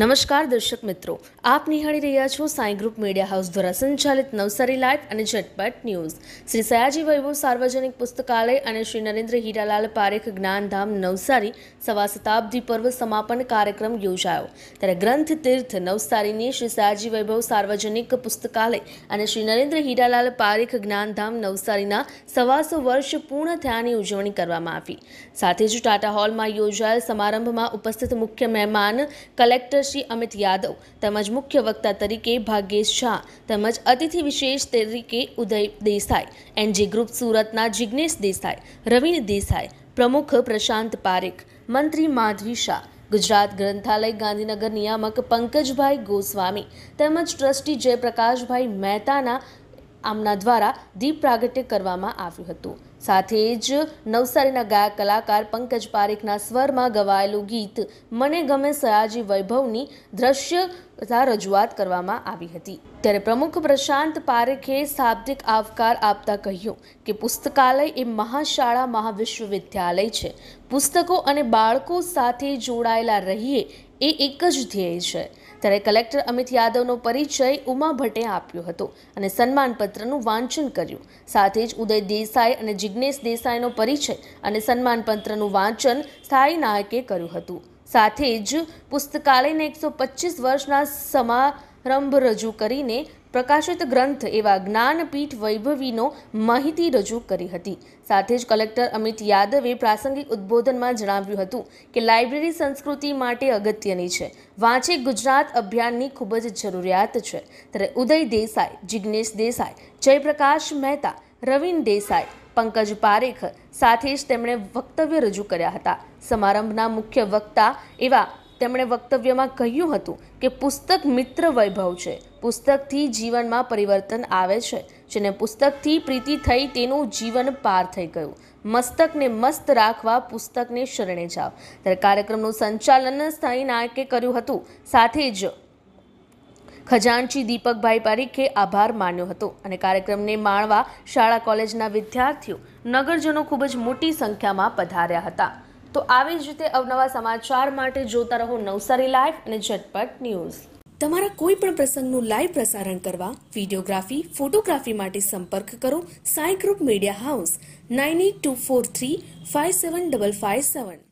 नमस्कार दर्शक मित्रों, आप निहाळी રહ્યા છો સાઈ ગ્રુપ મીડિયા હાઉસ દ્વારા સંચાલિત નવસારી લાઇવ અને ઝટપટ ન્યૂઝ। શ્રી સયાજી વૈભવ સાર્વજનિક પુસ્તકાલય અને શ્રી નરેન્દ્ર હિરાલાલ પારેખ જ્ઞાનધામ નવસારી સવા શતાબ્દી પર્વ સમાપન કાર્યક્રમ યોજાયો, ત્યારે ગ્રંથ તીર્થ નવસારીની શ્રી સયાજી વૈભવ સાર્વજનિક પુસ્તકાલય અને શ્રી નરેન્દ્ર હિરાલાલ પારેખ જ્ઞાનધામ નવસારીના 125 વર્ષ પૂર્ણ થયાની ઉજવણી કરવામાં આવી। સાથે જ ટાટા હોલમાં યોજાયેલ સમારંભમાં ઉપસ્થિત મુખ્ય મહેમાન કલેક્ટર श्री अमित यादव तमज मुख्य वक्ता तरीके भागेश शाह तमज अतिथि विशेष तरीके उदय देसाई, एनजी ग्रुप सूरतना जिग्नेश देसाई, रवीन्द्र देसाई, प्रमुख प्रशांत पारिक, मंत्री माधवी शाह, गुजरात ग्रंथालय गांधीनगर नियामक पंकज भाई गोस्वामी तमज ट्रस्टी जयप्रकाश भाई मेहताना आमना द्वारा दीप प्रागट्य કરવામાં આવ્યું હતું। સાથે જ નવસારીના ગાયક કલાકાર પંકજ પારિકના સ્વરમાં ગવાયેલું ગીત મને ગમે સયાજી વૈભવની દ્રશ્ય તથા રજૂઆત કરવામાં આવી હતી। ત્યારે પ્રમુખ પ્રશાંત પારિકે શાબ્દિક આવકાર આપતા કહ્યું કે પુસ્તકાલય એ મહાશાળા મહાવિશ્વવિદ્યાલય છે। પુસ્તકો અને બાળકો સાથે જોડાયેલા રહીએ એ एक ज ध्येय है। त्यारे कलेक्टर अमित यादवनो परिचय उमा भट्टे आप्यो हतो अने सन्मानपत्रनु वांचन कर्यु। साथे ज उदय देसाई अने जिग्नेश देसाईनो परिचय अने सन्मानपत्रनु वांचन साई नायके कर्यु हतु। साथे ज पुस्तकालयने 125 वर्षना समारंभ रजू करीने प्रकाशित ग्रंथ एवं ज्ञानपीठ वैभवीनो माहिती रजू करी हती। साथे ज कलेक्टर अमित यादवे प्रासंगिक उद्बोधन में जणाव्युं हतुं के लाइब्रेरी संस्कृति माटे अगत्यनी छे, वांचे गुजरात अभियाननी खूब ज जरूरियात छे। त्यारे उदय देसाई, जिग्नेश देसाई, जयप्रकाश मेहता, रवीन्द्र देसाई, पंकज पारेख साथे ज तेमणे वक्तव्य रजू कर्या हता। समारंभना मुख्य वक्ता एवा તેમણે વક્તવ્યમાં કહ્યું હતું કે પુસ્તક મિત્ર વૈભવ છે। પુસ્તકથી જીવનમાં પરિવર્તન આવે છે। જેને પુસ્તકથી પ્રીતિ થઈ તેનું જીવન પાર થઈ ગયું। મસ્તકને મસ્ત રાખવા પુસ્તકને શરણે જાઓ। ત્યારે કાર્યક્રમનું સંચાલન સ્થાયી નાયકે કર્યું હતું। સાથે જ खजांची दीपकभाई पारीखे आभार मान्यो हतो अने कार्यक्रमने माणवा शाळा कॉलेजना विद्यार्थीओ नगरजनो खूब ज मोटी संख्यामां पधार्या हता। तो આવી જ રીતે અવનવા સમાચાર માટે જોતા રહો નવસારી લાઇવ અને ઝટપટ ન્યૂઝ। તમારા કોઈ પણ પ્રસંગનું લાઇવ પ્રસારણ કરવા વિડિયોગ્રાફી ફોટોગ્રાફી માટે સંપર્ક કરો સાઈ ગ્રુપ મીડિયા હાઉસ 9824357557।